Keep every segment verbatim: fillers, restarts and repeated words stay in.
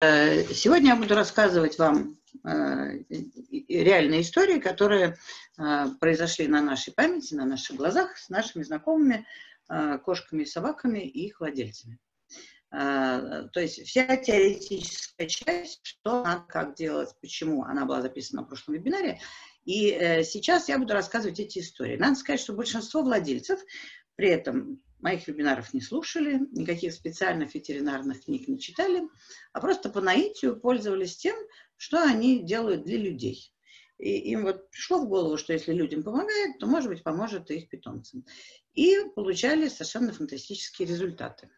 Сегодня я буду рассказывать вам реальные истории, которые произошли на нашей памяти, на наших глазах, с нашими знакомыми кошками и собаками и их владельцами. То есть вся теоретическая часть, что надо, как делать, почему, она была записана на прошлом вебинаре. И сейчас я буду рассказывать эти истории. Надо сказать, что большинство владельцев при этом моих вебинаров не слушали, никаких специальных ветеринарных книг не читали, а просто по наитию пользовались тем, что они делают для людей. И им вот пришло в голову, что если людям помогает, то, может быть, поможет и их питомцам. И получали совершенно фантастические результаты.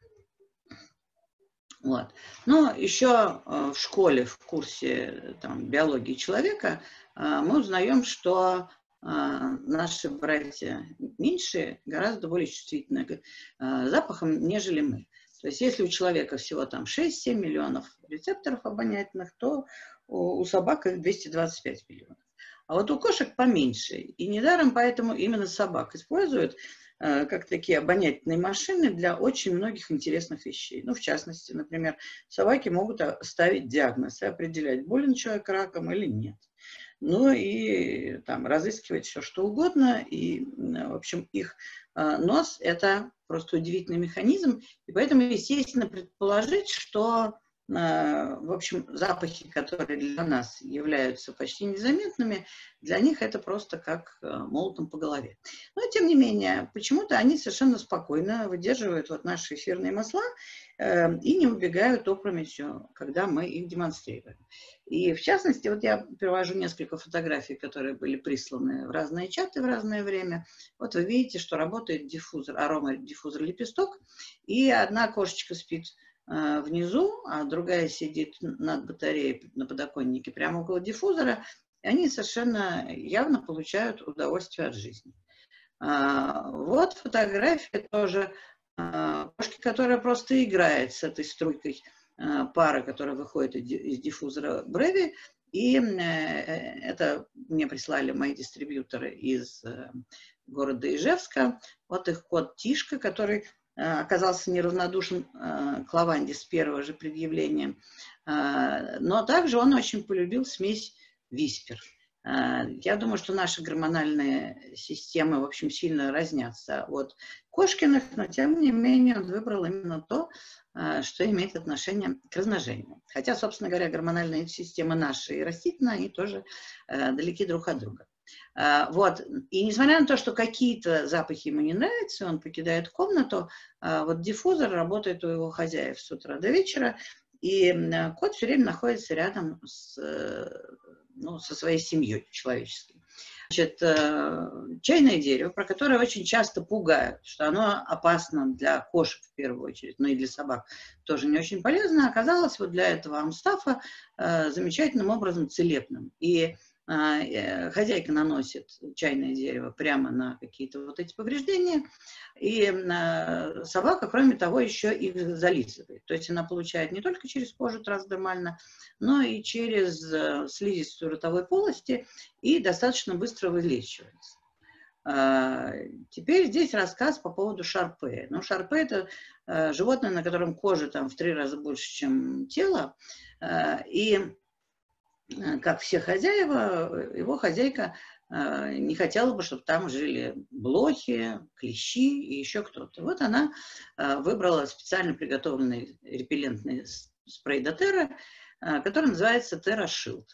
Вот. Но еще в школе, в курсе там, биологии человека, мы узнаем, что наши братья меньшие гораздо более чувствительны к запахам, нежели мы. То есть если у человека всего там шесть-семь миллионов рецепторов обонятельных, то у собак их двести двадцать пять миллионов. А вот у кошек поменьше. И недаром поэтому именно собак используют как такие обонятельные машины для очень многих интересных вещей. Ну, в частности, например, собаки могут ставить диагноз и определять, болен человек раком или нет. Ну и там разыскивать все что угодно. И, в общем, их нос – это просто удивительный механизм. И поэтому, естественно, предположить, что, в общем, запахи, которые для нас являются почти незаметными, для них это просто как молотом по голове. Но, тем не менее, почему-то они совершенно спокойно выдерживают вот наши эфирные масла и не убегают опрометью, когда мы их демонстрируем. И, в частности, вот я привожу несколько фотографий, которые были присланы в разные чаты в разное время. Вот вы видите, что работает диффузор, аромадиффузор лепесток, и одна кошечка спит внизу, а другая сидит над батареей на подоконнике прямо около диффузора, и они совершенно явно получают удовольствие от жизни. Вот фотография тоже кошки, которая просто играет с этой струйкой пара, которая выходит из диффузора Брави, и это мне прислали мои дистрибьюторы из города Ижевска. Вот их кот Тишка, который оказался неравнодушен к лаванде с первого же предъявления. Но также он очень полюбил смесь Виспер. Я думаю, что наши гормональные системы, в общем, сильно разнятся от кошкиных, но, тем не менее, он выбрал именно то, что имеет отношение к размножению. Хотя, собственно говоря, гормональные системы наши и растительные, они тоже далеки друг от друга. Вот. И несмотря на то, что какие-то запахи ему не нравятся, он покидает комнату, вот диффузор работает у его хозяев с утра до вечера, и кот все время находится рядом с, ну, со своей семьей человеческой. Значит, чайное дерево, про которое очень часто пугают, что оно опасно для кошек в первую очередь, но и для собак тоже не очень полезно, оказалось вот для этого амстафа замечательным образом целебным. И хозяйка наносит чайное дерево прямо на какие-то вот эти повреждения, и собака, кроме того, еще их зализывает. То есть она получает не только через кожу трансдермально, но и через слизистую ротовой полости и достаточно быстро вылечивается. Теперь здесь рассказ по поводу шарпея. Ну, шарпей – это животное, на котором кожа там в три раза больше, чем тело, и как все хозяева, его хозяйка э, не хотела бы, чтобы там жили блохи, клещи и еще кто-то. Вот она э, выбрала специально приготовленный репеллентный спрей дотерра, э, который называется TerraShield.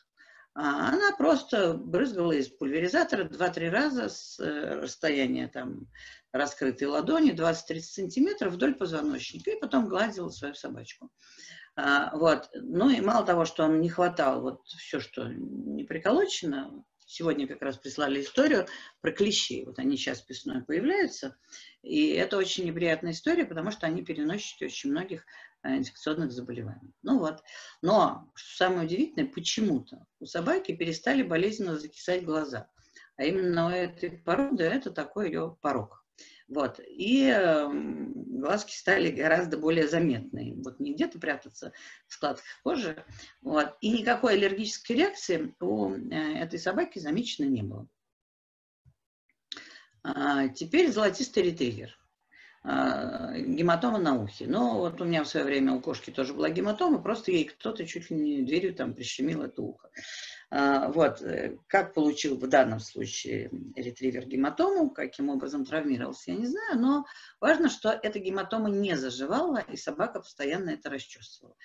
А она просто брызгала из пульверизатора два-три раза с э, расстояния там, раскрытой ладони двадцать-тридцать сантиметров вдоль позвоночника и потом гладила свою собачку. Вот. Ну и мало того, что он не хватал вот все, что не приколочено, сегодня как раз прислали историю про клещи. Вот они сейчас весной появляются, и это очень неприятная история, потому что они переносят очень многих инфекционных заболеваний. Ну вот. Но, что самое удивительное, почему-то у собаки перестали болезненно закисать глаза. А именно у этой породы это такой ее порог. Вот. И э, глазки стали гораздо более заметны. Вот не где-то прятаться в складках кожи. Вот. И никакой аллергической реакции у э, этой собаки замечено не было. А, теперь золотистый ретривер. гематома на ухе. Но вот у меня в свое время у кошки тоже была гематома, просто ей кто-то чуть ли не дверью там прищемил это ухо. Вот, как получил в данном случае ретривер гематому, каким образом травмировался, я не знаю, но важно, что эта гематома не заживала, и собака постоянно это расчувствовала.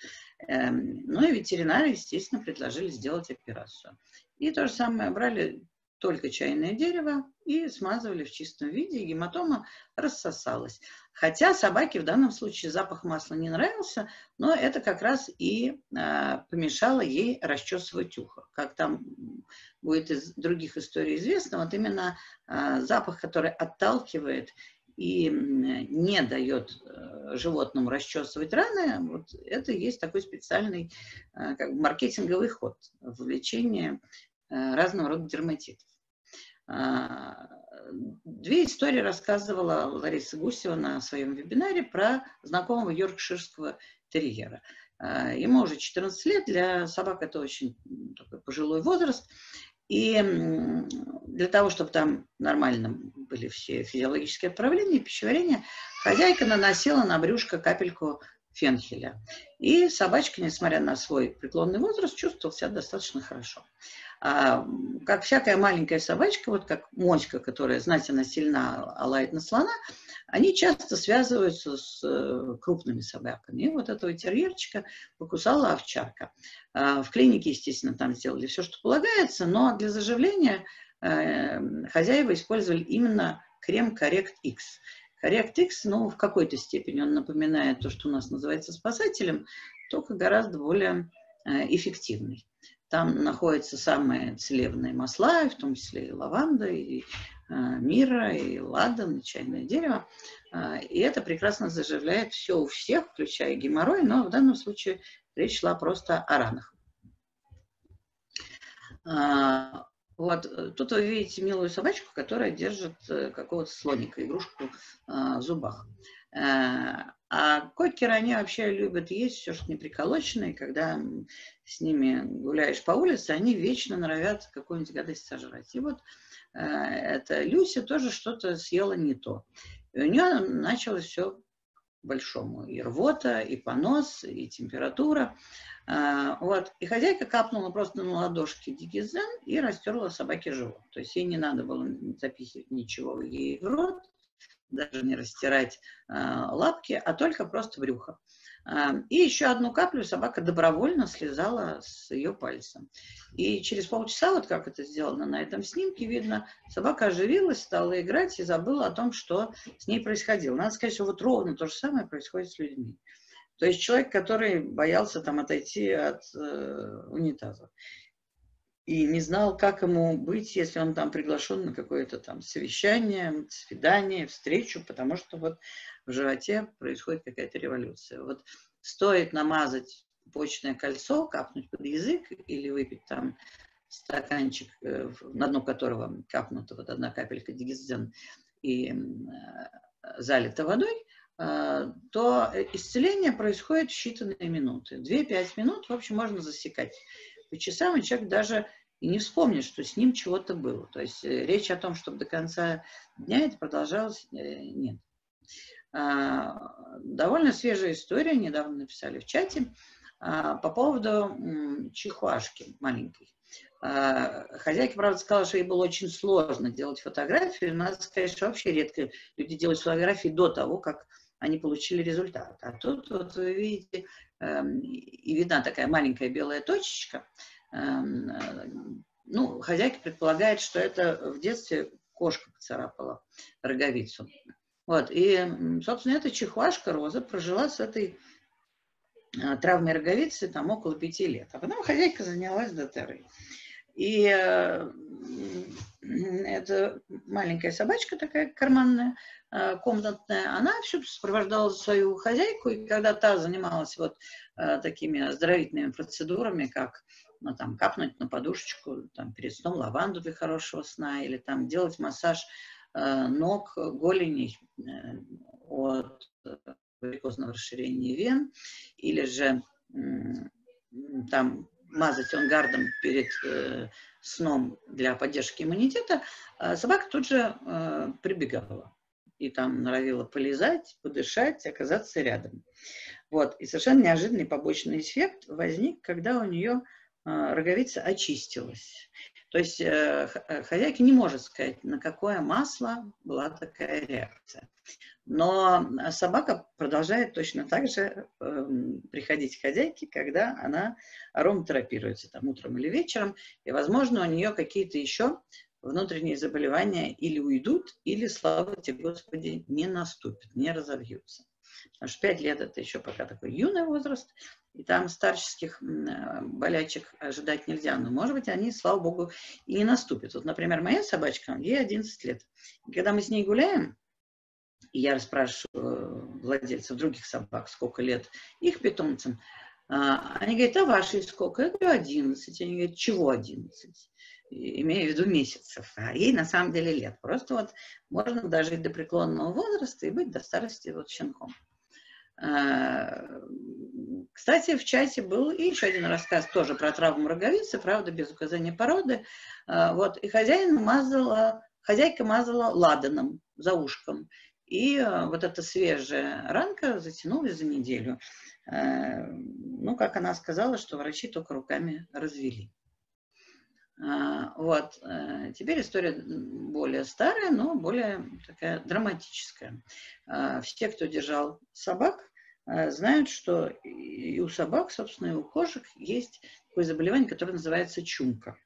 Ну и ветеринары, естественно, предложили сделать операцию. И то же самое, брали только чайное дерево и смазывали в чистом виде, и гематома рассосалась. Хотя собаке в данном случае запах масла не нравился, но это как раз и э, помешало ей расчесывать ухо. Как там будет из других историй известно, вот именно э, запах, который отталкивает и не дает животному расчесывать раны, вот это есть такой специальный э, как маркетинговый ход в лечении э, разного рода дерматитов. Две истории рассказывала Лариса Гусева на своем вебинаре про знакомого йоркширского терьера. Ему уже четырнадцать лет, для собак это очень такой пожилой возраст. И для того, чтобы там нормально были все физиологические отправления, пищеварение, хозяйка наносила на брюшко капельку фенхеля. И собачка, несмотря на свой преклонный возраст, чувствовала себя достаточно хорошо. А, как всякая маленькая собачка, вот как моська, которая, знаете, она сильна, а лает на слона, они часто связываются с э, крупными собаками. И вот этого терьерчика покусала овчарка. А, в клинике, естественно, там сделали все, что полагается, но для заживления э, хозяева использовали именно крем Коррект-Икс. Коррект-Икс, ну, в какой-то степени он напоминает то, что у нас называется спасателем, только гораздо более э, эффективный. Там находятся самые целебные масла, в том числе и лаванда, и э, мира, и ладан, и чайное дерево. Э, и это прекрасно заживляет все у всех, включая геморрой, но в данном случае речь шла просто о ранах. Э, вот тут вы видите милую собачку, которая держит э, какого-то слоника, игрушку э, в зубах. Э, А кокеры, они вообще любят есть все, что не приколочено, и когда с ними гуляешь по улице, они вечно норовят какую-нибудь гадость сожрать. И вот э, эта Люся тоже что-то съела не то. И у нее началось все большому. И рвота, и понос, и температура. Э, вот. И хозяйка капнула просто на ладошке DigestZen и растерла собаке живот. То есть ей не надо было запихивать ничего ей в рот, даже не растирать э, лапки, а только просто брюхо. Э, и еще одну каплю собака добровольно слезала с ее пальцем. И через полчаса, вот как это сделано на этом снимке, видно, собака оживилась, стала играть и забыла о том, что с ней происходило. Надо сказать, что вот ровно то же самое происходит с людьми. То есть человек, который боялся там отойти от э, унитаза и не знал, как ему быть, если он там приглашен на какое-то там совещание, свидание, встречу, потому что вот в животе происходит какая-то революция. Вот стоит намазать почное кольцо, капнуть под язык или выпить там стаканчик, на дно которого капнута вот одна капелька DigestZen и залита водой, то исцеление происходит в считанные минуты. две-пять минут, в общем, можно засекать. По часам и человек даже и не вспомнит, что с ним чего-то было. То есть речь о том, чтобы до конца дня это продолжалось, нет. Довольно свежая история, недавно написали в чате, по поводу чихуашки маленькой. Хозяйка, правда, сказала, что ей было очень сложно делать фотографию. Надо сказать, что вообще редко люди делают фотографии до того, как они получили результат. А тут вот вы видите, э, и видна такая маленькая белая точечка. Э, э, ну, хозяйка предполагает, что это в детстве кошка поцарапала роговицу. Вот, и, собственно, эта чихуашка Роза прожила с этой э, травмой роговицы там около пяти лет. А потом хозяйка занялась дотеррой. И э, эта маленькая собачка такая карманная, комнатная, она все сопровождала свою хозяйку, и когда та занималась вот э, такими оздоровительными процедурами, как ну, там, капнуть на подушечку, там, перед сном лаванду для хорошего сна, или там делать массаж э, ног, голеней э, от варикозного расширения вен, или же э, там мазать онгардом перед э, сном для поддержки иммунитета, э, собака тут же э, прибегала. и там норовила полезать, подышать, оказаться рядом. Вот. И совершенно неожиданный побочный эффект возник, когда у нее роговица очистилась. То есть хозяйка не может сказать, на какое масло была такая реакция. Но собака продолжает точно так же приходить к хозяйке, когда она ароматерапируется там утром или вечером. И, возможно, у нее какие-то еще внутренние заболевания или уйдут, или, слава тебе, Господи, не наступят, не разовьются. Потому что пять лет – это еще пока такой юный возраст, и там старческих болячек ожидать нельзя. Но, может быть, они, слава богу, и не наступят. Вот, например, моя собачка, ей одиннадцать лет. И когда мы с ней гуляем, и я расспрашиваю владельцев других собак, сколько лет их питомцам, они говорят, а вашей сколько? Я говорю, одиннадцать. Они говорят, чего одиннадцать? Имея в виду месяцев, а ей на самом деле лет. Просто вот можно дожить до преклонного возраста и быть до старости вот щенком. Кстати, в чате был и еще один рассказ тоже про травму роговицы, правда, без указания породы. Вот, и хозяин мазала, хозяйка мазала ладаном за ушком. И вот эта свежая ранка затянулась за неделю. Ну, как она сказала, что врачи только руками развели. Вот. Теперь история более старая, но более такая драматическая. Все, кто держал собак, знают, что и у собак, собственно, и у кошек есть такое заболевание, которое называется чумка.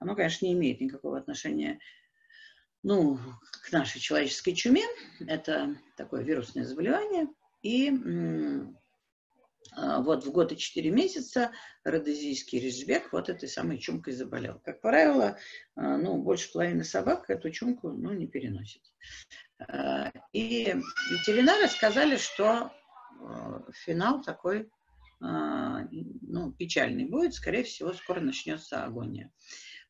Оно, конечно, не имеет никакого отношения, ну, к нашей человеческой чуме. Это такое вирусное заболевание. И вот в год и четыре месяца родезийский резбек вот этой самой чумкой заболел. Как правило, ну, больше половины собак эту чумку, ну, не переносит. И ветеринары сказали, что финал такой, ну, печальный будет. Скорее всего, скоро начнется агония.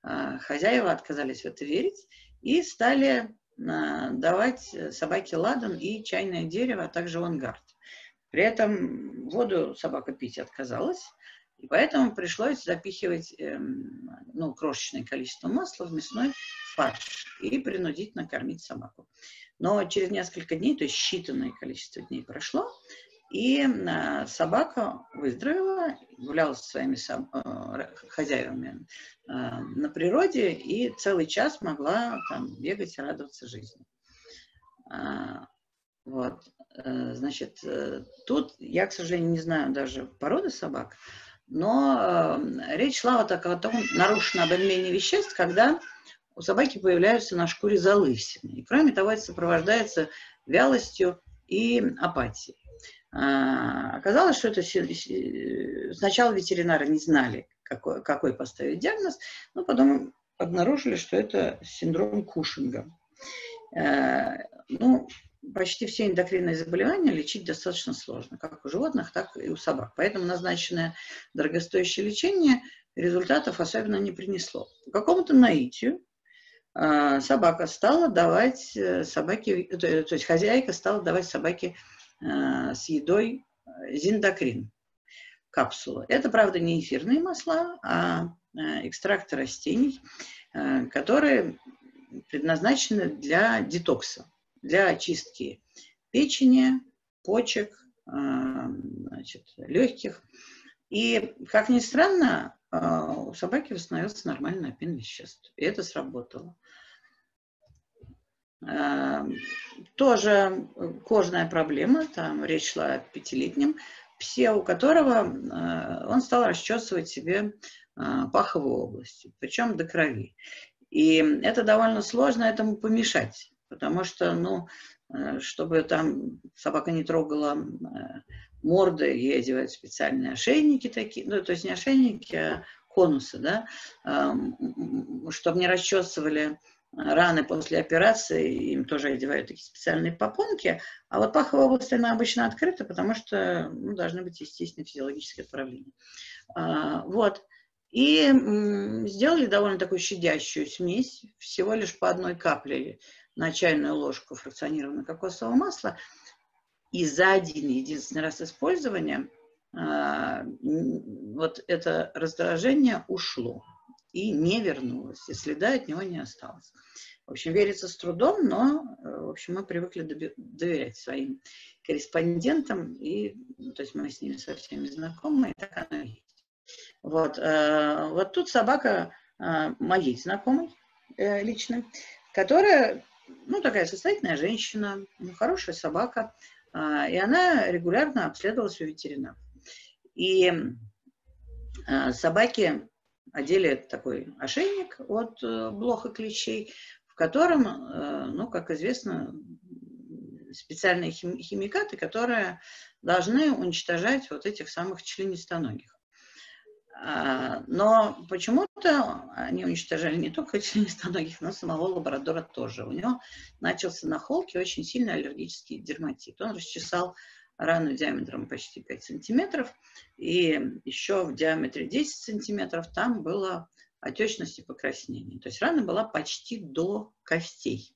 Хозяева отказались в это верить и стали давать собаке ладан и чайное дерево, а также онгард. При этом воду собака пить отказалась, и поэтому пришлось запихивать э, ну, крошечное количество масла в мясной фарш и принудительно кормить собаку. Но через несколько дней, то есть считанное количество дней прошло, и э, собака выздоровела, гуляла со своими э, хозяевами э, на природе и целый час могла там бегать и радоваться жизни. А, вот. Значит, тут я, к сожалению, не знаю даже породы собак, но речь шла вот о том нарушенном обмене веществ, когда у собаки появляются на шкуре залысины. И, кроме того, это сопровождается вялостью и апатией. Оказалось, что это сначала ветеринары не знали, какой, какой поставить диагноз, но потом обнаружили, что это синдром Кушинга. Ну, почти все эндокринные заболевания лечить достаточно сложно, как у животных, так и у собак. Поэтому назначенное дорогостоящее лечение результатов особенно не принесло. По какому-то наитию э, собака стала давать собаке, то, то есть хозяйка стала давать собаке э, с едой Zendocrine капсулы. Это, правда, не эфирные масла, а э, экстракты растений, э, которые предназначены для детокса, для очистки печени, почек, значит, легких. И, как ни странно, у собаки восстановился нормальный обмен веществ. И это сработало. Тоже кожная проблема, там речь шла о пятилетнем псе, у которого он стал расчесывать себе паховую область, причем до крови. И это довольно сложно этому помешать. Потому что, ну, чтобы там собака не трогала морды, ей одевают специальные ошейники такие, ну, то есть не ошейники, а конусы, да, чтобы не расчесывали раны после операции, им тоже одевают такие специальные попонки, а вот паховая область, она обычно открыта, потому что, ну, должны быть естественные физиологические отправления. Вот. И сделали довольно такую щадящую смесь, всего лишь по одной капле на чайную ложку фракционированного кокосового масла, и за один единственный раз использования э, вот это раздражение ушло и не вернулось, и следа от него не осталось. В общем, верится с трудом, но, в общем, мы привыкли доверять своим корреспондентам, и, ну, то есть мы с ними со всеми знакомы, и так оно и есть. Вот, э, вот тут собака э, моей знакомой э, лично, которая, ну, такая состоятельная женщина, ну, хорошая собака, э, и она регулярно обследовалась у ветеринара. И э, собаки одели такой ошейник от э, блох и клещей, в котором, э, ну, как известно, специальные химикаты, которые должны уничтожать вот этих самых членистоногих. Но почему-то они уничтожали не только членистоногих, но и самого лабрадора тоже. У него начался на холке очень сильный аллергический дерматит. Он расчесал рану диаметром почти пять сантиметров, и еще в диаметре десять сантиметров там была отечность и покраснение. То есть рана была почти до костей.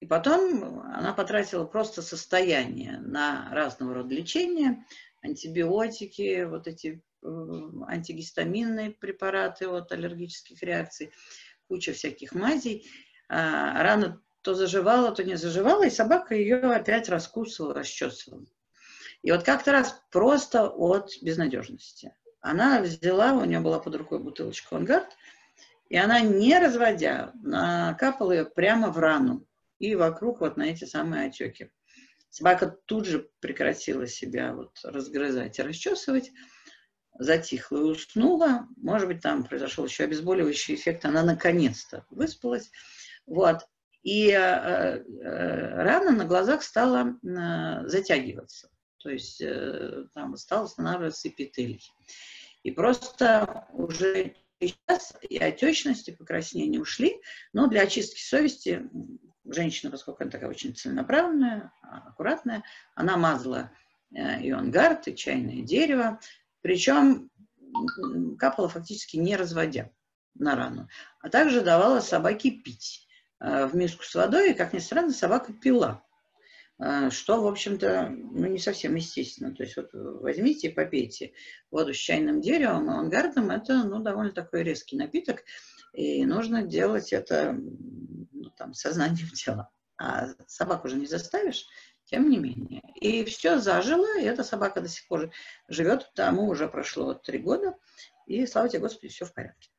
И потом она потратила просто состояние на разного рода лечение, антибиотики, вот эти антигистаминные препараты от аллергических реакций, куча всяких мазей. Рана то заживала, то не заживала, и собака ее опять раскусывала, расчесывала. И вот как-то раз просто от безнадежности. Она взяла, у нее была под рукой бутылочка OnGuard, и она, не разводя, накапала ее прямо в рану. И вокруг вот на эти самые отеки. Собака тут же прекратила себя вот разгрызать и расчесывать, затихла и уснула. Может быть, там произошел еще обезболивающий эффект. Она наконец-то выспалась. Вот. И э, э, рана на глазах стала э, затягиваться. То есть э, там стала останавливаться эпителий. И просто уже сейчас и отечность, и покраснение ушли. Но для очистки совести... Женщина, поскольку она такая очень целенаправленная, аккуратная, она мазала и OnGuard, и чайное дерево, причем капала фактически не разводя на рану, а также давала собаке пить в миску с водой, и, как ни странно, собака пила, что, в общем-то, ну, не совсем естественно. То есть вот возьмите и попейте воду с чайным деревом и OnGuard'ом, это, ну, довольно такой резкий напиток, и нужно делать это... там, сознанием дела. А собаку уже не заставишь, тем не менее. И все зажило, и эта собака до сих пор живет, тому уже прошло три года, и, слава тебе, Господи, все в порядке.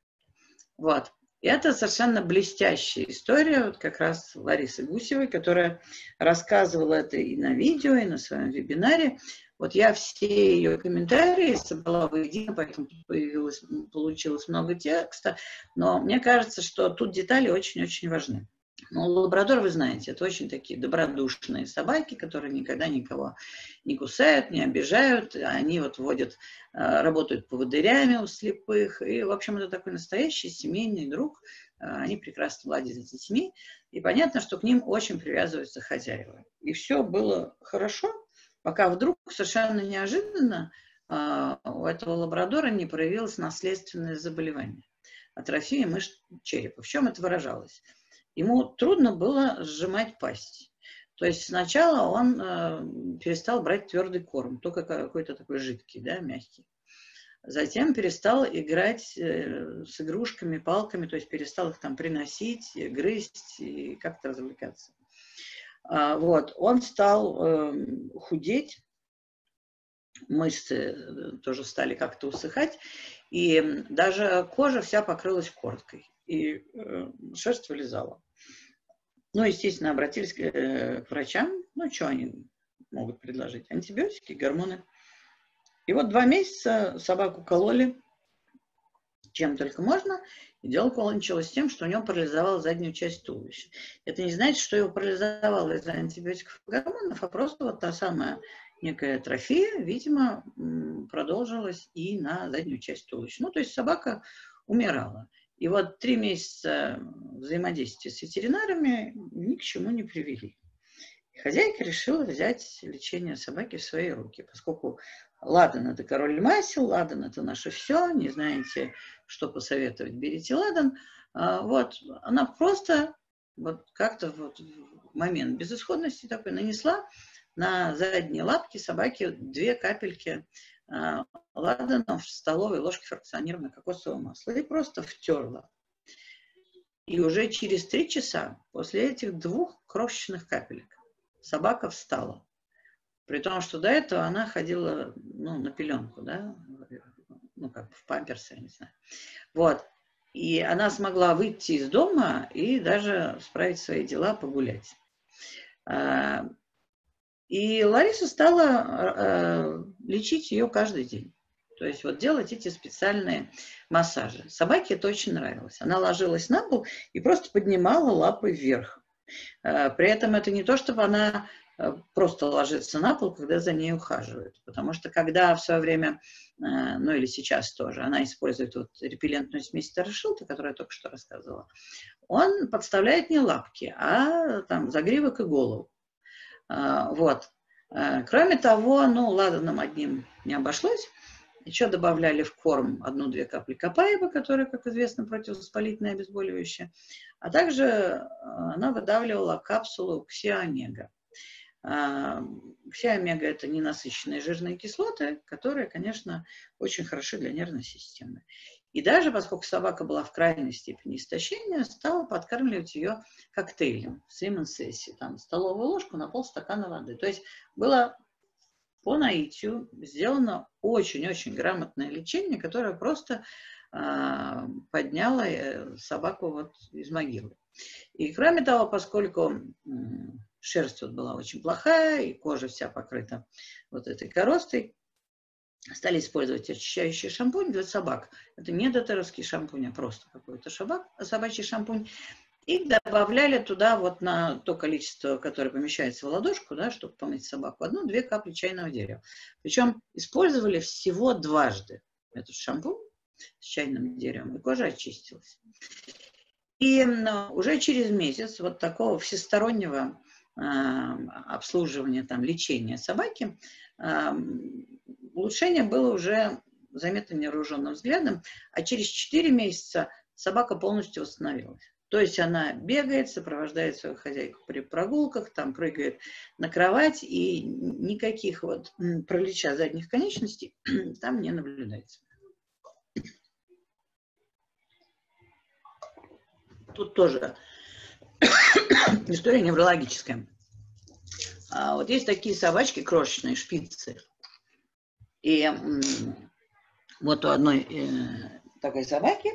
Вот. И это совершенно блестящая история, вот как раз Ларисы Гусевой, которая рассказывала это и на видео, и на своем вебинаре. Вот я все ее комментарии собрала воедино, поэтому появилось, получилось много текста, но мне кажется, что тут детали очень-очень важны. Ну, лабрадор, вы знаете, это очень такие добродушные собаки, которые никогда никого не кусают, не обижают. Они вот водят, работают поводырями у слепых. И, в общем, это такой настоящий семейный друг. Они прекрасно ладят с детьми. И понятно, что к ним очень привязываются хозяева. И все было хорошо, пока вдруг совершенно неожиданно у этого лабрадора не проявилось наследственное заболевание. Атрофия мышц черепа. В чем это выражалось? Ему трудно было сжимать пасть. То есть сначала он э, перестал брать твердый корм, только какой-то такой жидкий, да, мягкий. Затем перестал играть э, с игрушками, палками, то есть перестал их там приносить, грызть и как-то развлекаться. А, вот. Он стал э, худеть, мышцы тоже стали как-то усыхать, и даже кожа вся покрылась корткой. И э, шерсть вылезала. Ну, естественно, обратились к, э, к врачам. Ну, что они могут предложить? Антибиотики, гормоны. И вот два месяца собаку кололи чем только можно. И дело кончилось тем, что у него парализовала заднюю часть туловища. Это не значит, что его парализовало из-за антибиотиков и гормонов, а просто вот та самая некая атрофия, видимо, продолжилась и на заднюю часть туловища. Ну, то есть собака умирала. И вот три месяца взаимодействия с ветеринарами ни к чему не привели. Хозяйка решила взять лечение собаки в свои руки, поскольку ладан – это король масел, ладан – это наше все, не знаете, что посоветовать, берите ладан. Вот, она просто вот как-то вот в момент безысходности такой нанесла на задние лапки собаки две капельки ладаном в столовой ложке фракционированного кокосового масла и просто втерла. И уже через три часа после этих двух крошечных капелек собака встала. При том, что до этого она ходила, ну, на пеленку, да, ну, как в памперсы, я не знаю. Вот. И она смогла выйти из дома и даже справить свои дела, погулять. И Лариса стала лечить ее каждый день. То есть вот делать эти специальные массажи. Собаке это очень нравилось. Она ложилась на пол и просто поднимала лапы вверх. При этом это не то, чтобы она просто ложится на пол, когда за ней ухаживают. Потому что когда в свое время, ну или сейчас тоже, она использует вот репеллентную смесь TerraShield, о которой я только что рассказывала, он подставляет не лапки, а там загривок и голову. Вот. Кроме того, ну ладаном одним не обошлось. Еще добавляли в корм одну-две капли копаева, которая, как известно, противовоспалительное обезболивающее. А также она выдавливала капсулу xEO Mega. xEO Mega – это ненасыщенные жирные кислоты, которые, конечно, очень хороши для нервной системы. И даже поскольку собака была в крайней степени истощения, стала подкармливать ее коктейлем в Симмонсессе, там столовую ложку на полстакана воды. То есть было по наитию сделано очень-очень грамотное лечение, которое просто э, подняло собаку вот из могилы. И кроме того, поскольку э, шерсть вот была очень плохая, и кожа вся покрыта вот этой коростой, стали использовать очищающий шампунь для собак. Это не дотерровский шампунь, а просто какой-то собачий шампунь. И добавляли туда вот на то количество, которое помещается в ладошку, да, чтобы помыть собаку, одну-две капли чайного дерева. Причем использовали всего дважды этот шампунь с чайным деревом, и кожа очистилась. И уже через месяц вот такого всестороннего э, обслуживания, там, лечения собаки, э, улучшение было уже заметно невооруженным взглядом, а через четыре месяца собака полностью восстановилась. То есть она бегает, сопровождает свою хозяйку при прогулках, там прыгает на кровать, и никаких вот паралича задних конечностей там не наблюдается. Тут тоже история неврологическая. А вот есть такие собачки крошечные, шпицы. И вот у одной э, такой собаки,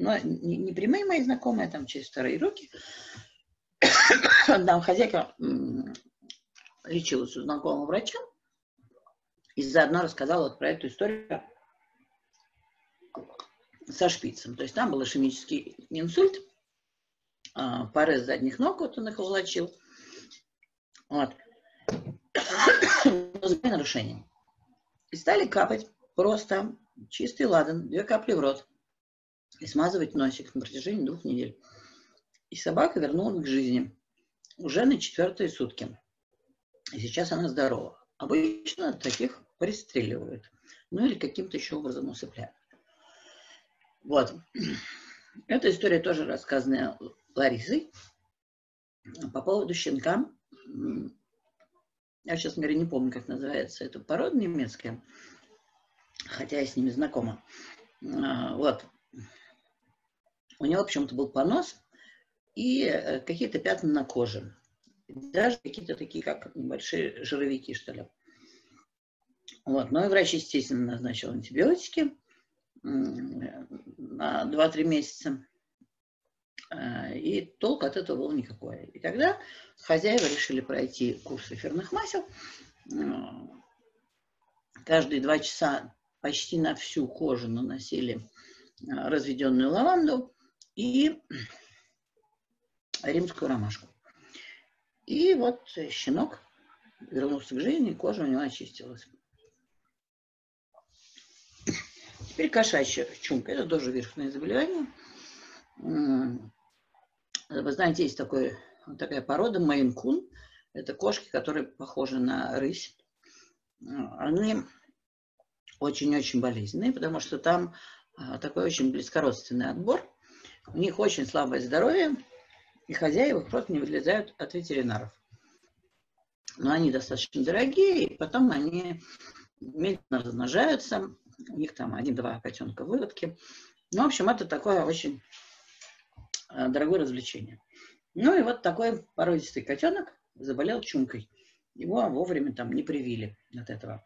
но не прямые мои знакомые, там через вторые руки. Одна хозяйка лечилась у знакомого врача и заодно рассказала вот про эту историю со шпицем. То есть там был ишемический инсульт, порез задних ног, вот он их уволочил. Вот. Нарушение. И стали капать просто чистый ладан, две капли в рот. И смазывать носик на протяжении двух недель. И собака вернулась к жизни уже на четвертые сутки. И сейчас она здорова. Обычно таких пристреливают. Ну или каким-то еще образом усыпляют. Вот. Эта история тоже рассказанная Ларисой. По поводу щенка. Я, честно говоря, не помню, как называется эта порода немецкая. Хотя я с ними знакома. Вот. У него почему-то был понос и какие-то пятна на коже. Даже какие-то такие, как небольшие жировики, что ли. Вот. Ну и врач, естественно, назначил антибиотики на два-три месяца. И толк от этого был никакой. И тогда хозяева решили пройти курс эфирных масел. Каждые два часа почти на всю кожу наносили разведенную лаванду и римскую ромашку. И вот щенок вернулся к жизни, кожа у него очистилась. Теперь кошачья чумка. Это тоже вирусное заболевание. Вы знаете, есть такой, такая порода мейн-кун. Это кошки, которые похожи на рысь. Они очень-очень болезненные, потому что там такой очень близкородственный отбор. У них очень слабое здоровье, и хозяева просто не вылезают от ветеринаров. Но они достаточно дорогие, и потом они медленно размножаются. У них там один-два котенка выводки. Ну, в общем, это такое очень дорогое развлечение. Ну и вот такой породистый котенок заболел чумкой. Его вовремя там не привили от этого.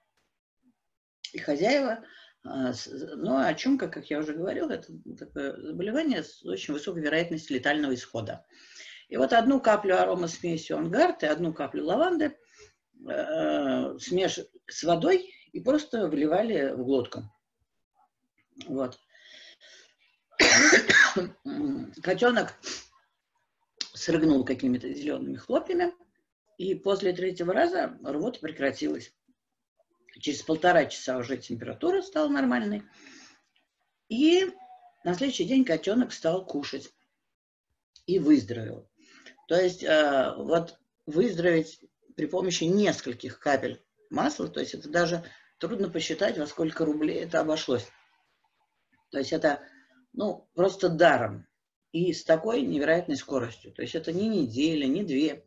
И хозяева, ну а чумка, как я уже говорила, это такое заболевание с очень высокой вероятностью летального исхода. И вот одну каплю аромасмеси OnGuard и одну каплю лаванды э, смеш с водой и просто вливали в глотку. Вот. Котенок срыгнул какими-то зелеными хлопьями, и после третьего раза рвота прекратилась. Через полтора часа уже температура стала нормальной. И на следующий день котенок стал кушать и выздоровел. То есть э, вот выздороветь при помощи нескольких капель масла, то есть это даже трудно посчитать, во сколько рублей это обошлось. То есть это ну, просто даром и с такой невероятной скоростью. То есть это не неделя, не две,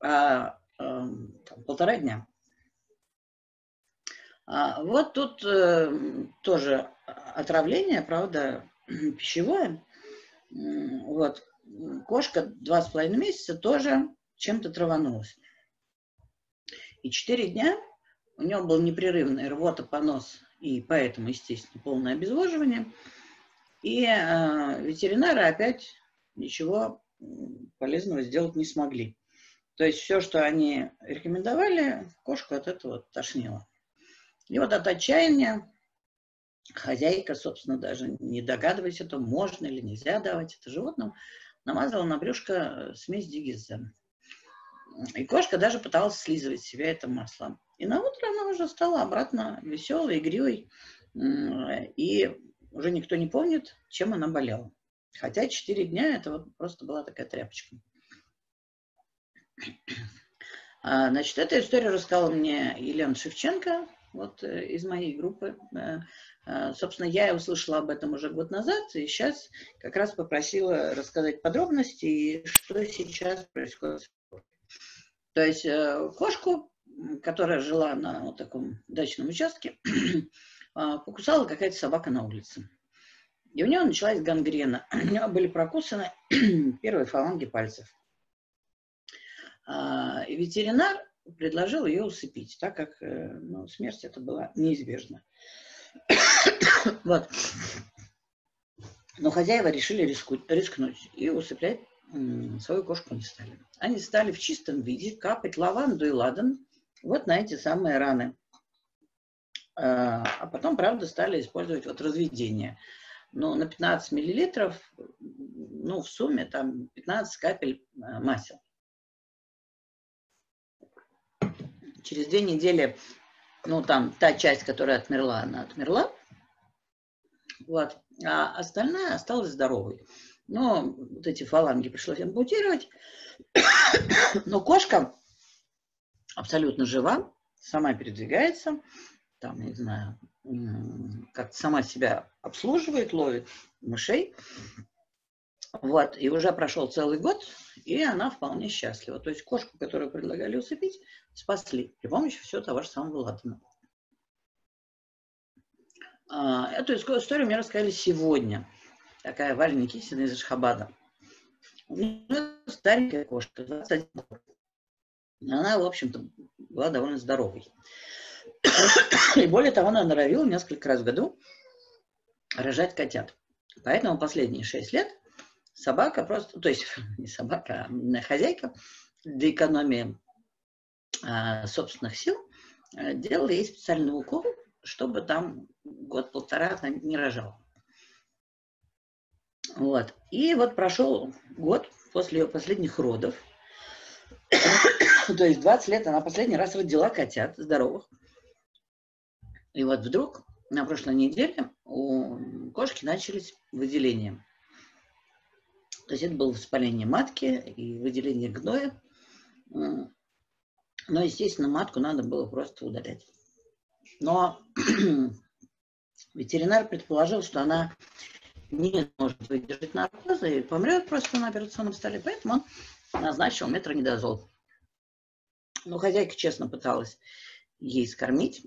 а э, там, полтора дня. А вот тут э, тоже отравление, правда, пищевое. Вот. Кошка два с половиной месяца тоже чем-то траванулась. И четыре дня у нее был непрерывный рвота, понос, и поэтому, естественно, полное обезвоживание. И э, ветеринары опять ничего полезного сделать не смогли. То есть все, что они рекомендовали, кошку от этого тошнило. И вот от отчаяния хозяйка, собственно, даже не догадываясь о том, можно или нельзя давать это животным, намазала на брюшко смесь DigestZen. И кошка даже пыталась слизывать с себя это масло. И на утро она уже стала обратно веселой, игривой. И уже никто не помнит, чем она болела. Хотя четыре дня это вот просто была такая тряпочка. Значит, эту историю рассказала мне Елена Шевченко, вот из моей группы. Собственно, я услышала об этом уже год назад, и сейчас как раз попросила рассказать подробности, и что сейчас происходит. То есть кошку, которая жила на вот таком дачном участке, покусала какая-то собака на улице. И у нее началась гангрена. У нее были прокусаны первые фаланги пальцев. И ветеринар предложил ее усыпить, так как ну, смерть это была неизбежна. Вот. Но хозяева решили риску, рискнуть и усыплять свою кошку не стали. Они стали в чистом виде капать лаванду и ладан вот на эти самые раны. А потом, правда, стали использовать вот разведение. Но на пятнадцать миллилитров, ну, в сумме там пятнадцать капель масел. Через две недели, ну, там, та часть, которая отмерла, она отмерла. Вот. А остальная осталась здоровой. Но вот эти фаланги пришлось ампутировать. Но кошка абсолютно жива, сама передвигается. Там, не знаю, как сама себя обслуживает, ловит мышей. Вот, и уже прошел целый год, и она вполне счастлива. То есть кошку, которую предлагали усыпить, спасли при помощи всего того же самого латана. Эту историю мне рассказали сегодня. Такая Валя Никитина из Ашхабада. У нее старенькая кошка, двадцать один год. Она, в общем-то, была довольно здоровой. И более того, она норовила несколько раз в году рожать котят. Поэтому последние шесть лет собака просто, то есть не собака, а хозяйка для экономии а, собственных сил делала ей специальный укол, чтобы там год-полтора она не рожала. Вот. И вот прошел год после ее последних родов. То есть двадцать лет она последний раз родила котят здоровых. И вот вдруг на прошлой неделе у кошки начались выделения. То есть это было воспаление матки и выделение гноя. Но, естественно, матку надо было просто удалять. Но ветеринар предположил, что она не сможет выдержать наркозы и помрет просто на операционном столе. Поэтому он назначил метронидазол. Но хозяйка честно пыталась ей скормить.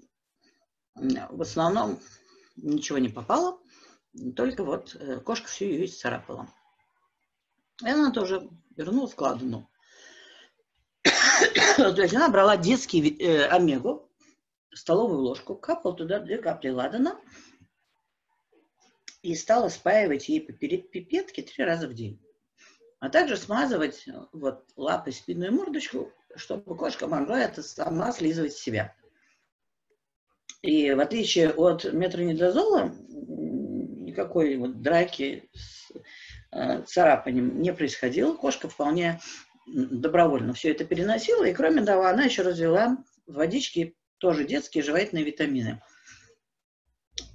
В основном ничего не попало, только вот кошка всю ее исцарапала. И она тоже вернула складную. То есть она брала детский э, омегу, столовую ложку, капала туда две капли ладана и стала спаивать ей поперек пипетки три раза в день. А также смазывать вот, лапой спинную мордочку, чтобы кошка могла это сама слизывать с себя. И в отличие от метронидазола, никакой вот драки с э, царапанием не происходило. Кошка вполне добровольно все это переносила. И кроме того, она еще развела в водичке тоже детские жевательные витамины.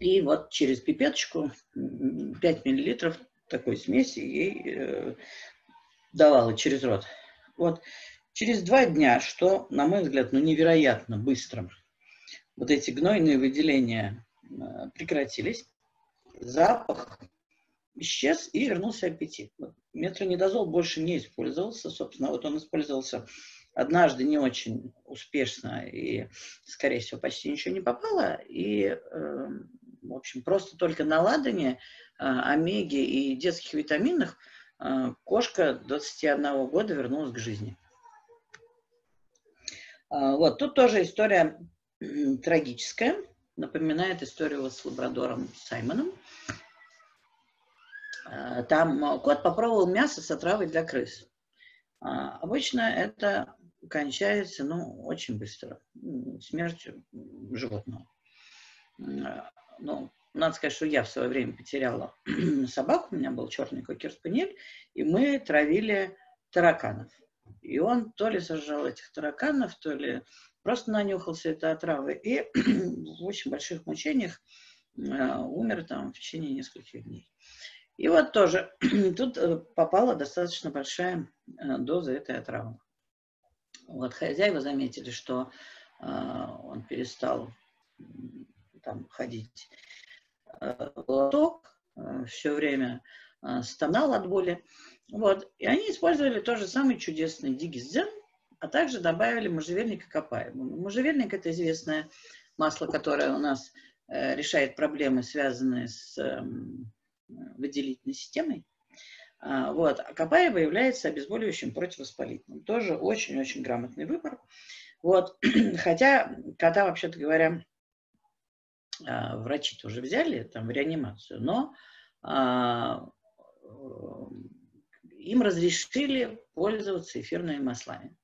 И вот через пипеточку пять миллилитров такой смеси ей э, давала через рот. Вот через два дня, что, на мой взгляд, ну, невероятно быстро, вот эти гнойные выделения э, прекратились, запах исчез и вернулся аппетит. Вот. Метронидазол больше не использовался, собственно, вот он использовался однажды не очень успешно и, скорее всего, почти ничего не попало. И, э, в общем, просто только на ладане, э, омеге и детских витаминах э, кошка двадцати одного года вернулась к жизни. Э, вот, тут тоже история э, трагическая, напоминает историю вот с лабрадором Саймоном. Э, там кот попробовал мясо с отравой для крыс. Э, обычно это кончается, ну, очень быстро, смертью животного. Ну, надо сказать, что я в свое время потеряла собаку, у меня был черный кокер-спаниель, и мы травили тараканов. И он то ли сожрал этих тараканов, то ли просто нанюхался этой отравы, и в очень больших мучениях э, умер там в течение нескольких дней. И вот тоже тут попала достаточно большая э, доза этой отравы. Вот хозяева заметили, что э, он перестал там ходить в лоток, все время стонал от боли. Вот. И они использовали тот же самый чудесный DigestZen, а также добавили можжевельник и копаем. Можжевельник – это известное масло, которое у нас решает проблемы, связанные с выделительной системой. Вот. А копаева является обезболивающим противовоспалительным. Тоже очень-очень грамотный выбор. Вот. Хотя кота, вообще-то говоря, врачи тоже взяли там в реанимацию, но а, им разрешили пользоваться эфирными маслами.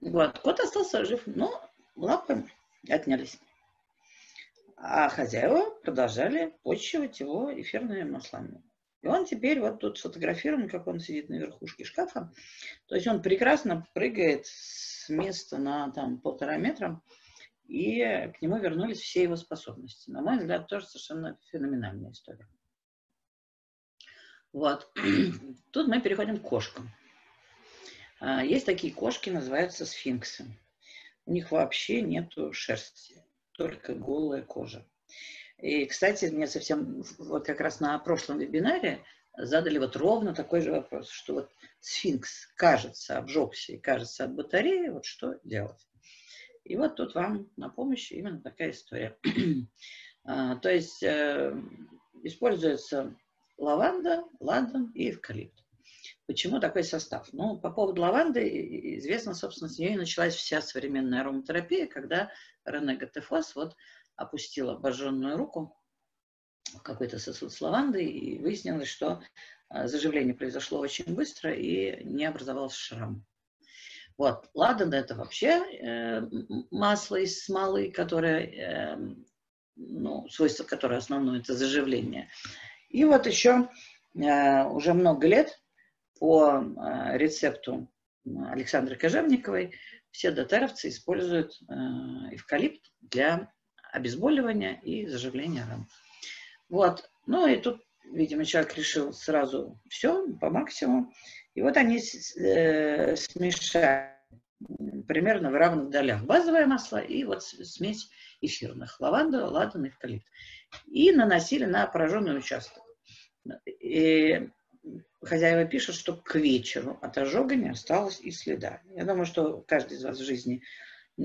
Вот. Кот остался жив, но лапы отнялись. А хозяева продолжали почивать его эфирными маслами. И он теперь вот тут сфотографирован, как он сидит на верхушке шкафа. То есть он прекрасно прыгает с места на там, полтора метра. И к нему вернулись все его способности. На мой взгляд, тоже совершенно феноменальная история. Вот. Тут мы переходим к кошкам. Есть такие кошки, называются сфинксы. У них вообще нету шерсти, только голая кожа. И, кстати, мне совсем, вот как раз на прошлом вебинаре задали вот ровно такой же вопрос, что вот сфинкс, кажется, обжегся и кажется от батареи, вот что делать? И вот тут вам на помощь именно такая история. а, то есть э, используется лаванда, ладан и эвкалипт. Почему такой состав? Ну, по поводу лаванды известно, собственно, с нее и началась вся современная ароматерапия, когда Рене Гаттефос вот опустила обожженную руку в какой-то сосуд с лавандой, и выяснилось, что э, заживление произошло очень быстро и не образовался шрам. Вот, ладан – это вообще э, масло из смолы, которое, э, ну, свойство которое основное – это заживление. И вот еще э, уже много лет по э, рецепту Александры Кожевниковой все дотерровцы используют э, эвкалипт для обезболивания и заживления ран. Вот, ну и тут, видимо, человек решил сразу все по максимуму. И вот они э, смешали примерно в равных долях базовое масло и вот смесь эфирных. Лаванда, ладан, эвкалипт. И наносили на пораженный участок. И хозяева пишут, что к вечеру от ожога не осталось и следа. Я думаю, что каждый из вас в жизни э,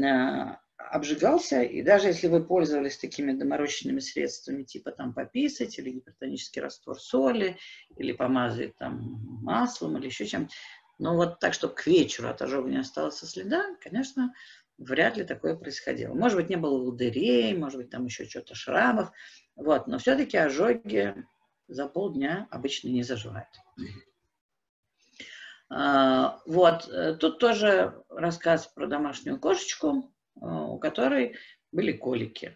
обжигался, и даже если вы пользовались такими доморощенными средствами, типа там пописать, или гипертонический раствор соли, или помазать там маслом, или еще чем-то, но вот так, чтобы к вечеру от ожога не осталось следа, конечно, вряд ли такое происходило. Может быть, не было лудырей, может быть, там еще что-то, шрамов, вот, но все-таки ожоги за полдня обычно не заживают. Вот, тут тоже рассказ про домашнюю кошечку, у которой были колики.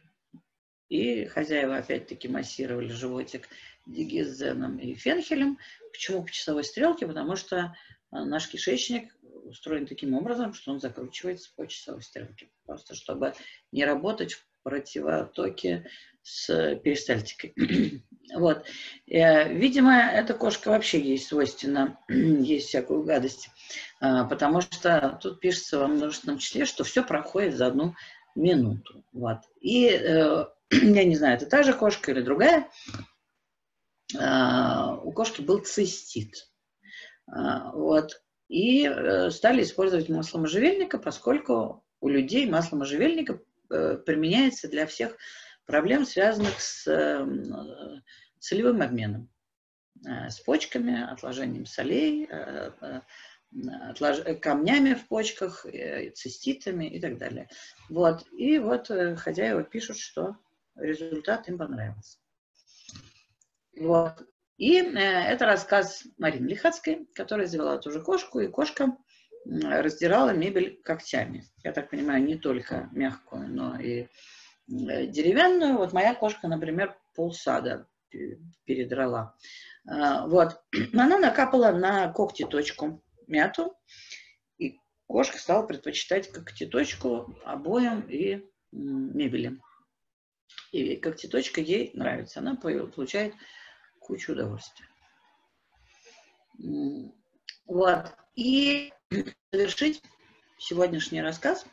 И хозяева опять-таки массировали животик DigestZen'ом и фенхелем. Почему по часовой стрелке? Потому что наш кишечник устроен таким образом, что он закручивается по часовой стрелке. Просто чтобы не работать в противотоке с перистальтикой. Вот. Видимо, эта кошка вообще ей свойственно, есть всякую гадость, потому что тут пишется во множественном числе, что все проходит за одну минуту. Вот. И я не знаю, это та же кошка или другая, у кошки был цистит. Вот. И стали использовать масло можжевельника, поскольку у людей масло можжевельника применяется для всех проблем, связанных с э, солевым обменом, э, с почками, отложением солей, э, э, отлож... камнями в почках, э, циститами и так далее. Вот. И вот э, хозяева пишут, что результат им понравился. Вот. И э, это рассказ Марины Лихацкой, которая завела ту же кошку, и кошка э, раздирала мебель когтями. Я так понимаю, не только мягкую, но и деревянную. Вот моя кошка, например, полсада передрала. Вот. Она накапала на когтеточку мяту, и кошка стала предпочитать когтеточку обоям и мебели. И когтеточка ей нравится. Она получает кучу удовольствия. Вот. И завершить сегодняшний рассказ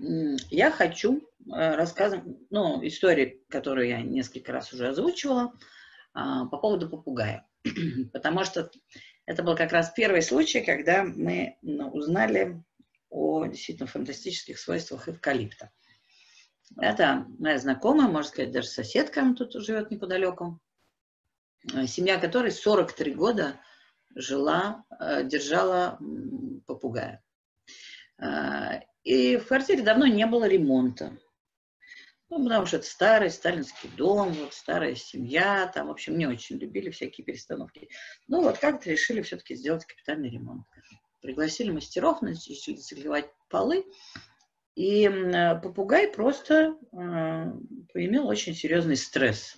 я хочу рассказом, ну, истории, которую я несколько раз уже озвучивала, по поводу попугая. Потому что это был как раз первый случай, когда мы узнали о действительно фантастических свойствах эвкалипта. Это моя знакомая, можно сказать, даже соседка, она тут живет неподалеку, семья которой сорок три года жила, держала попугая. И в квартире давно не было ремонта. Ну, потому что это старый сталинский дом, вот старая семья, там, в общем, не очень любили всякие перестановки. Ну, вот как-то решили все-таки сделать капитальный ремонт. Пригласили мастеров, начали заливать полы, и попугай просто э, поимел очень серьезный стресс.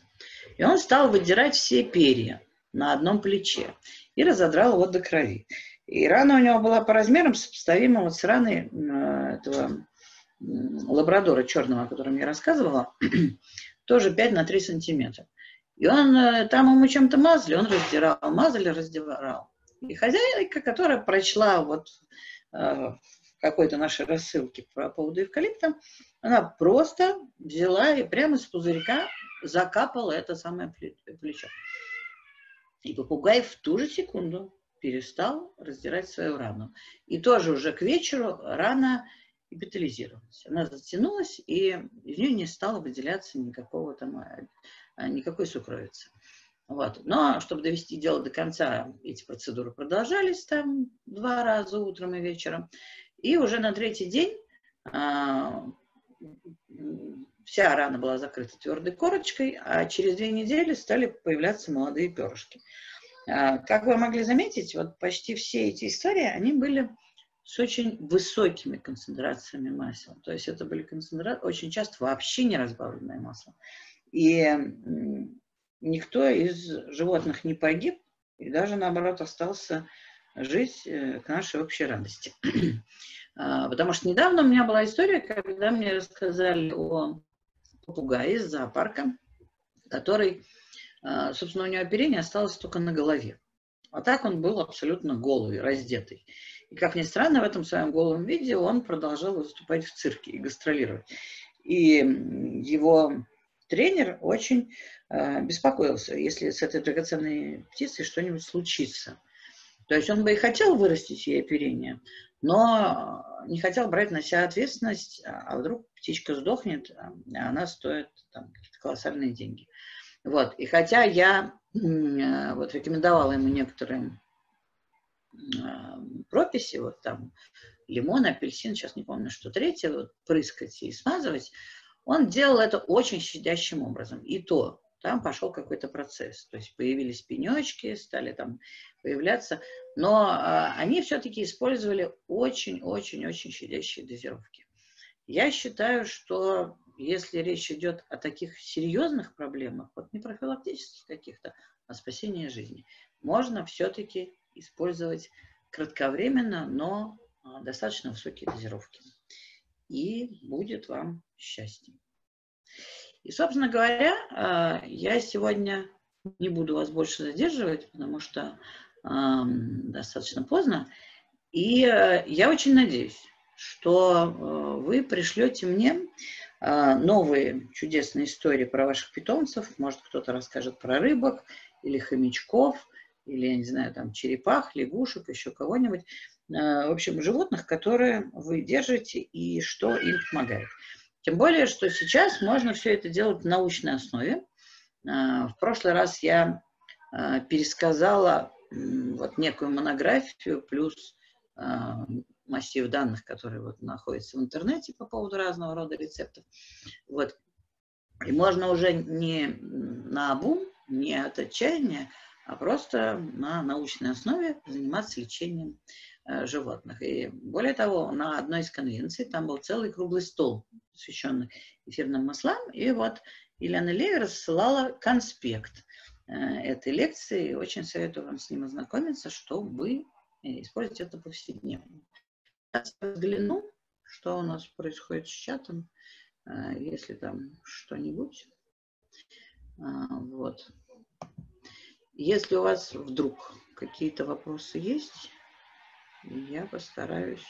И он стал выдирать все перья на одном плече и разодрал его до крови. И рана у него была по размерам сопоставима вот с раной этого лабрадора черного, о котором я рассказывала, тоже пять на три сантиметра. И он, там ему чем-то мазали, он раздирал, мазали, раздирал. И хозяйка, которая прочла вот э, какой-то нашей рассылки по поводу эвкалипта, она просто взяла и прямо из пузырька закапала это самое плечо. И попугай в ту же секунду перестал раздирать свою рану. И тоже уже к вечеру рана эпителизировалась. Она затянулась, и из нее не стало выделяться никакого там, никакой сукровицы. Вот. Но, чтобы довести дело до конца, эти процедуры продолжались там два раза, утром и вечером. И уже на третий день а, вся рана была закрыта твердой корочкой, а через две недели стали появляться молодые перышки. Как вы могли заметить, вот почти все эти истории, они были с очень высокими концентрациями масел. То есть это были концентрации, очень часто вообще не разбавленное масло. И никто из животных не погиб, и даже наоборот остался жить к нашей общей радости. Потому что недавно у меня была история, когда мне рассказали о попугае из зоопарка, который... Собственно, у него оперение осталось только на голове. А так он был абсолютно голый, раздетый. И, как ни странно, в этом своем голом виде он продолжал выступать в цирке и гастролировать. И его тренер очень э, беспокоился, если с этой драгоценной птицей что-нибудь случится. То есть он бы и хотел вырастить ей оперение, но не хотел брать на себя ответственность, а вдруг птичка сдохнет, а она стоит какие-то колоссальные деньги. Вот. И хотя я вот рекомендовала ему некоторые прописи, вот там лимон, апельсин, сейчас не помню, что третье, вот, прыскать и смазывать, он делал это очень щадящим образом. И то там пошел какой-то процесс. То есть появились пенечки, стали там появляться. Но э, они все-таки использовали очень-очень-очень щадящие дозировки. Я считаю, что если речь идет о таких серьезных проблемах, вот не профилактических каких-то, а спасении жизни, можно все-таки использовать кратковременно, но достаточно высокие дозировки. И будет вам счастье. И, собственно говоря, я сегодня не буду вас больше задерживать, потому что э, достаточно поздно. И э, я очень надеюсь, что э, вы пришлете мне э, новые чудесные истории про ваших питомцев. Может, кто-то расскажет про рыбок или хомячков, или, я не знаю, там, черепах, лягушек, еще кого-нибудь. Э, в общем, животных, которые вы держите и что им помогает. Тем более, что сейчас можно все это делать на научной основе. В прошлый раз я пересказала вот некую монографию плюс массив данных, которые вот находятся в интернете по поводу разного рода рецептов. Вот. И можно уже не наобум, не от отчаяния, а просто на научной основе заниматься лечением животных. И более того, на одной из конвенций там был целый круглый стол, посвященный эфирным маслам, и вот Елена Левера рассылала конспект этой лекции, очень советую вам с ним ознакомиться, чтобы использовать это повседневно. Сейчас взгляну, что у нас происходит с чатом, если там что-нибудь. Вот. Если у вас вдруг какие-то вопросы есть, я постараюсь.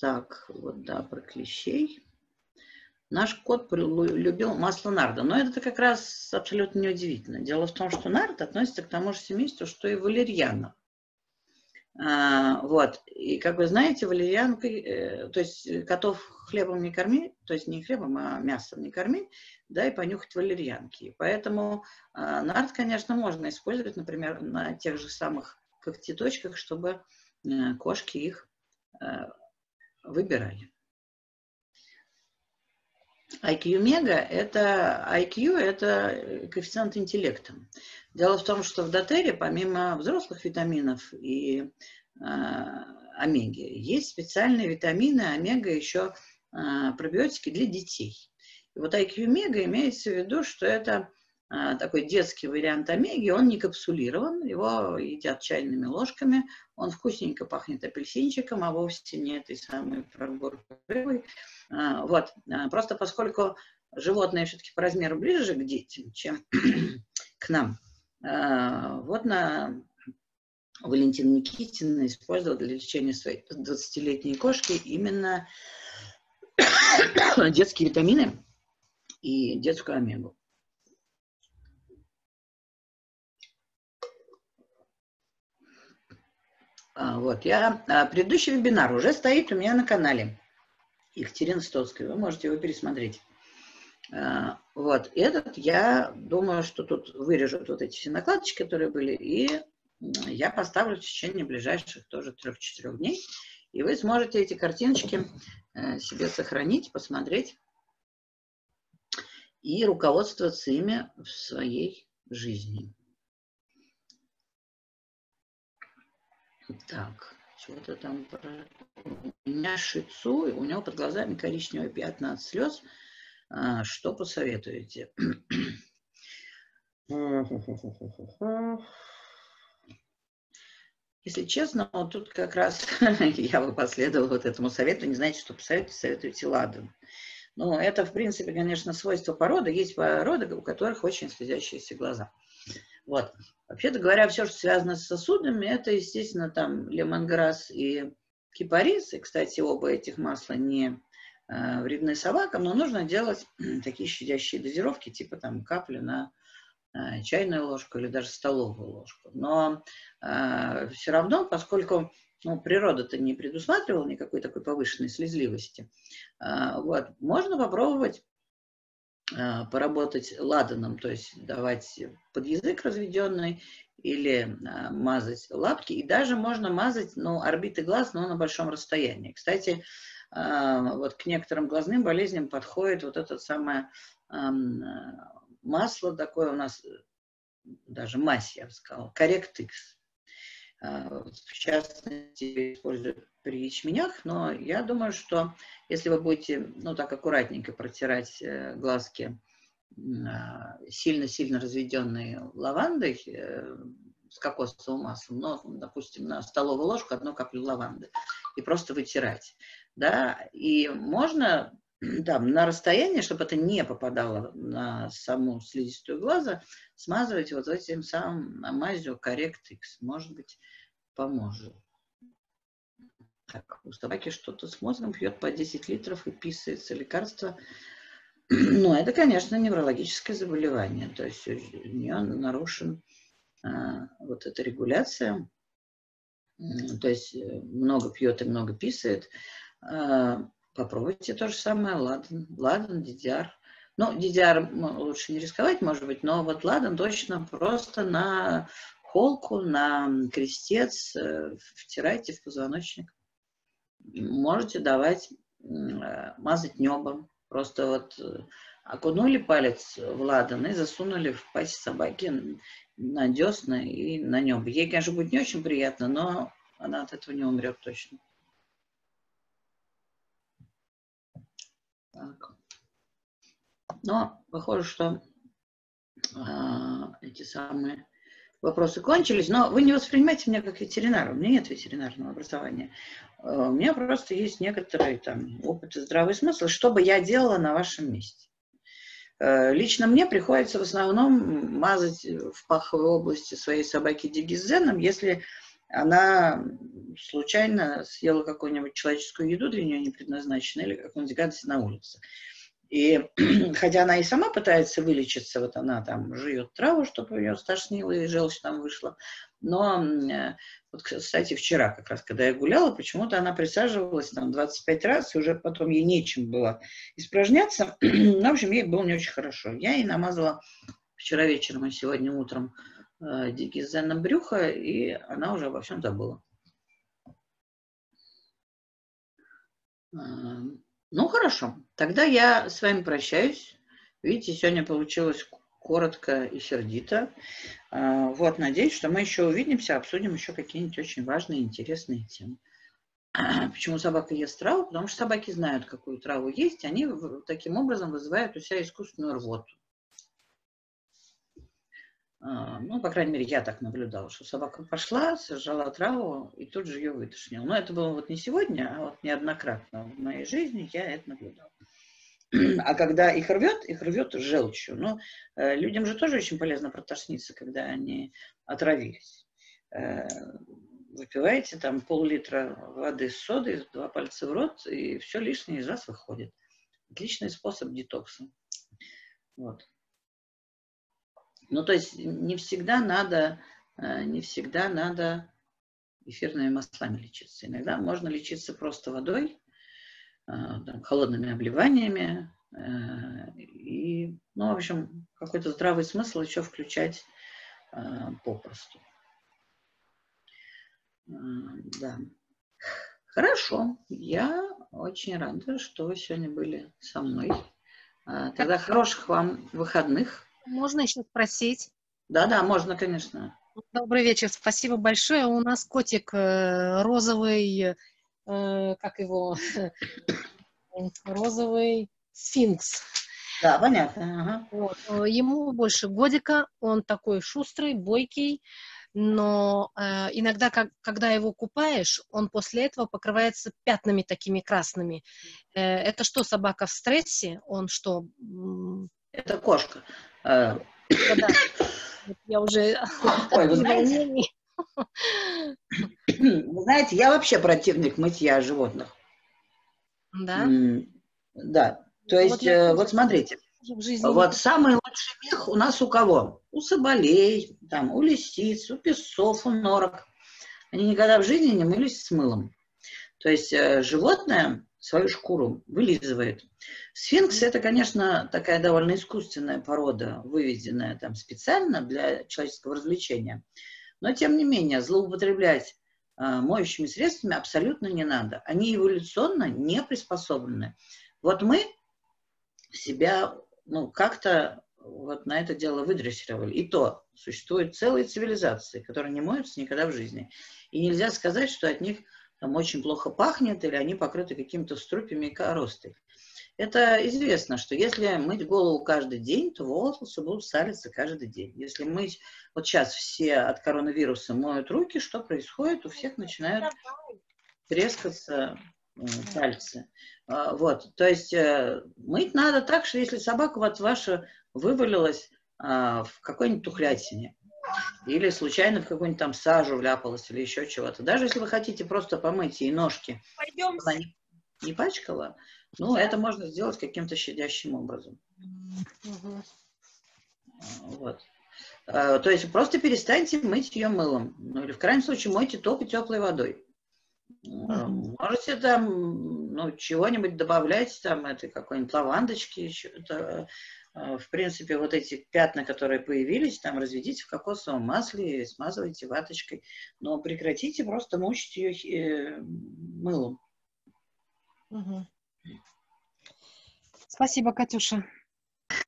Так, вот, да, про клещей. Наш кот любил масло нарда. Но это как раз абсолютно неудивительно. Дело в том, что нард относится к тому же семейству, что и валерьяна. А, вот. И, как вы знаете, валерьянкой, то есть котов хлебом не корми, то есть не хлебом, а мясом не корми, да, и понюхать валерьянки. И поэтому а, нард, конечно, можно использовать, например, на тех же самых когтеточках, чтобы а, кошки их а, выбирали. ай кью Mega это ай кью, это коэффициент интеллекта. Дело в том, что в дотерре помимо взрослых витаминов и э, омеги есть специальные витамины, омега, еще э, пробиотики для детей. И вот ай кью Mega имеется в виду, что это э, такой детский вариант омеги, он не капсулирован, его едят чайными ложками, он вкусненько пахнет апельсинчиком, а вовсе не этой самой прогорклой. Э, вот. Просто поскольку животные все-таки по размеру ближе к детям, чем к нам, вот на Валентина Никитина использовала для лечения своей двадцатилетней кошки именно детские витамины и детскую омегу. Вот, я, предыдущий вебинар уже стоит у меня на канале Екатерина Стоцкая, вы можете его пересмотреть. Вот этот, я думаю, что тут вырежут вот эти все накладочки, которые были, и я поставлю в течение ближайших тоже трёх-четырёх дней. И вы сможете эти картиночки себе сохранить, посмотреть и руководствоваться ими в своей жизни. Так, что-то там про... У меня шицу, у него под глазами коричневые пятна от слез. Что посоветуете? Если честно, вот тут как раз я бы последовала вот этому совету. Не знаете, что посоветуете, советуете ладан. Ну, это, в принципе, конечно, свойство породы. Есть породы, у которых очень слезящиеся глаза. Вот. Вообще-то говоря, все, что связано с сосудами, это, естественно, там лемонграсс и кипарис. И, кстати, оба этих масла не вредны собакам, но нужно делать такие щадящие дозировки, типа там капли на чайную ложку или даже столовую ложку. Но э, все равно, поскольку ну, природа-то не предусматривала никакой такой повышенной слезливости, э, вот, можно попробовать э, поработать ладаном, то есть давать под язык разведенный или э, мазать лапки. И даже можно мазать ну, орбиты глаз, но на большом расстоянии. Кстати, э, вот к некоторым глазным болезням подходит вот это самое... Э, масло такое у нас, даже мазь, я бы сказала, Correct-X. В частности, используют при ячменях, но я думаю, что если вы будете, ну, так аккуратненько протирать глазки сильно-сильно разведенной лавандой с кокосовым маслом, но, допустим, на столовую ложку одну каплю лаванды, и просто вытирать, да, и можно... Там, на расстоянии, чтобы это не попадало на саму слизистую глаза, смазывать вот этим самым мазью Correct-X. Может быть, поможет. Так, у собаки что-то с мозгом, пьет по десять литров и писается лекарство. Ну, это, конечно, неврологическое заболевание. То есть у нее нарушена а, вот эта регуляция. То есть много пьет и много писает. А, Попробуйте то же самое, ладан, ладан, ди ди ар. Ну, ди ди ар лучше не рисковать, может быть, но вот ладан точно просто на холку, на крестец втирайте в позвоночник. Можете давать, мазать небом. Просто вот окунули палец в ладан и засунули в пасть собаки на десна и на небо. Ей, конечно, будет не очень приятно, но она от этого не умрет точно. Так. Но похоже, что э, эти самые вопросы кончились. Но вы не воспринимайте меня как ветеринара. У меня нет ветеринарного образования. Э, у меня просто есть некоторые там опыт и здравый смысл, что бы я делала на вашем месте. Э, лично мне приходится в основном мазать в паховой области своей собаки DigestZen'ом, если она случайно съела какую-нибудь человеческую еду, для нее не предназначенную, или какую-нибудь гадость на улице. И хотя она и сама пытается вылечиться, вот она там жует траву, чтобы ее стошнило и желчь там вышла. Но, вот, кстати, вчера как раз, когда я гуляла, почему-то она присаживалась там двадцать пять раз, и уже потом ей нечем было испражняться. В общем, ей было не очень хорошо. Я ей намазала вчера вечером и сегодня утром DigestZen'ом брюха, и она уже обо всем забыла. Ну, хорошо. Тогда я с вами прощаюсь. Видите, сегодня получилось коротко и сердито. Вот, надеюсь, что мы еще увидимся, обсудим еще какие-нибудь очень важные, интересные темы. Почему собака ест траву? Потому что собаки знают, какую траву есть, они таким образом вызывают у себя искусственную рвоту. Ну, по крайней мере, я так наблюдала, что собака пошла, сожрала траву и тут же ее вытошнила. Но это было вот не сегодня, а вот неоднократно в моей жизни я это наблюдала. А когда их рвет, их рвет желчью. Но э, людям же тоже очень полезно протошниться, когда они отравились. Э, выпиваете там пол-литра воды с содой, два пальца в рот, и все лишнее из вас выходит. Отличный способ детокса. Вот. Ну, то есть не всегда надо, не всегда надо эфирными маслами лечиться. Иногда можно лечиться просто водой, там, холодными обливаниями. И, ну, в общем, какой-то здравый смысл еще включать попросту. Да. Хорошо. Я очень рада, что вы сегодня были со мной. Тогда хороших вам выходных. Можно еще спросить? Да-да, можно, конечно. Добрый вечер, спасибо большое. У нас котик э, розовый, э, как его, розовый сфинкс. Да, понятно. Ага. Вот. Ему больше годика, он такой шустрый, бойкий, но э, иногда, как, когда его купаешь, он после этого покрывается пятнами такими красными. Э, это что, собака в стрессе? Он что? Это кошка. Да, да. Я уже... Ой, вы знаете, вы знаете, я вообще противник мытья животных. Да? Да. То есть, вот, я... вот смотрите, в жизни. Вот самый лучший мех у нас у кого? У соболей, там, у лисиц, у песцов, у норок. Они никогда в жизни не мылись с мылом. То есть животное свою шкуру вылизывает. Сфинкс — это, конечно, такая довольно искусственная порода, выведенная там специально для человеческого развлечения. Но, тем не менее, злоупотреблять моющими средствами абсолютно не надо. Они эволюционно не приспособлены. Вот мы себя, ну, как-то вот на это дело выдрессировали. И то существуют целые цивилизации, которые не моются никогда в жизни. И нельзя сказать, что от них там очень плохо пахнет или они покрыты какими-то струпьями и коростой. Это известно, что если мыть голову каждый день, то волосы будут салиться каждый день. Если мыть... Вот сейчас все от коронавируса моют руки, что происходит? У всех начинают трескаться пальцы. Вот. То есть мыть надо так, что если собака вот ваша вывалилась в какой-нибудь тухлятине, или случайно в какую-нибудь там сажу вляпалась, или еще чего-то. Даже если вы хотите просто помыть ей ножки, пойдем, она не, не пачкала, ну, это можно сделать каким-то щадящим образом. Угу. Вот. А, то есть просто перестаньте мыть ее мылом. Ну, или в крайнем случае мойте только теплой водой. Угу. Можете там, ну, чего-нибудь добавлять, там, это какой-нибудь лавандочки, еще-то. В принципе, вот эти пятна, которые появились, там разведите в кокосовом масле, смазывайте ваточкой, но прекратите просто мучить ее э, мылом. Угу. Спасибо, Катюша.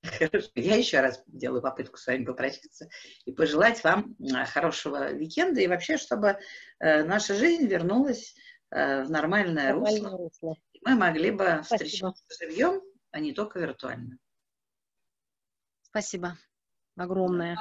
Хорошо. Я еще раз делаю попытку с вами попрощаться и пожелать вам хорошего уикенда и вообще, чтобы э, наша жизнь вернулась э, в нормальное, нормальное русло. русло. И мы могли бы Спасибо. встречаться живьем, а не только виртуально. Спасибо огромное.